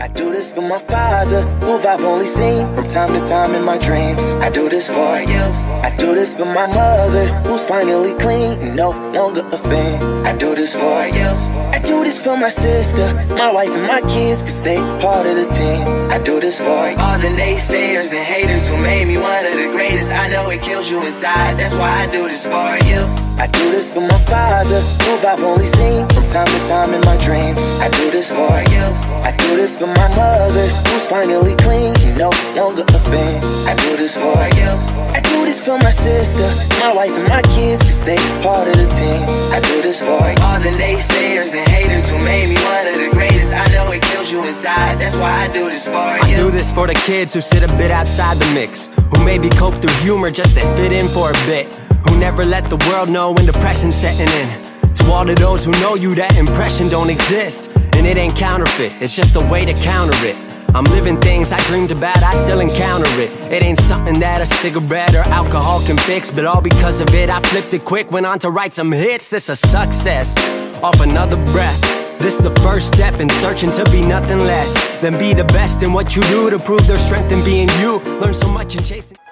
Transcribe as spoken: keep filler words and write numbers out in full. I do this for my father, who I've only seen from time to time in my dreams. I do this for you. I do this for my mother, who's finally clean and no longer a fiend. I do this for you. I do this for my sister, my wife and my kids, cause they part of the team. I do this for you. All the naysayers and haters who made me one of the greatest, I know it kills you inside, that's why I do this for you. I do this for my father, who I've only seen from time to time in my dreams. I do this for you. I do this for my mother, who's finally clean, no longer a fiend. I do this for you. I do this for my sister, my wife and my kids, cause they part of the team. I do this for you. All the naysayers and haters who made me one of the greatest, I know it kills you inside, that's why I do this for you. I do this for the kids who sit a bit outside the mix, who maybe cope through humor just to fit in for a bit, who never let the world know when depression's setting in. To all of those who know you, that impression don't exist, and it ain't counterfeit, it's just a way to counter it. I'm living things I dreamed about, I still encounter it. It ain't something that a cigarette or alcohol can fix, but all because of it I flipped it quick, went on to write some hits. This a success, off another breath. This the first step in searching to be nothing less than be the best in what you do, to prove their strength in being you. Learn so much in chasing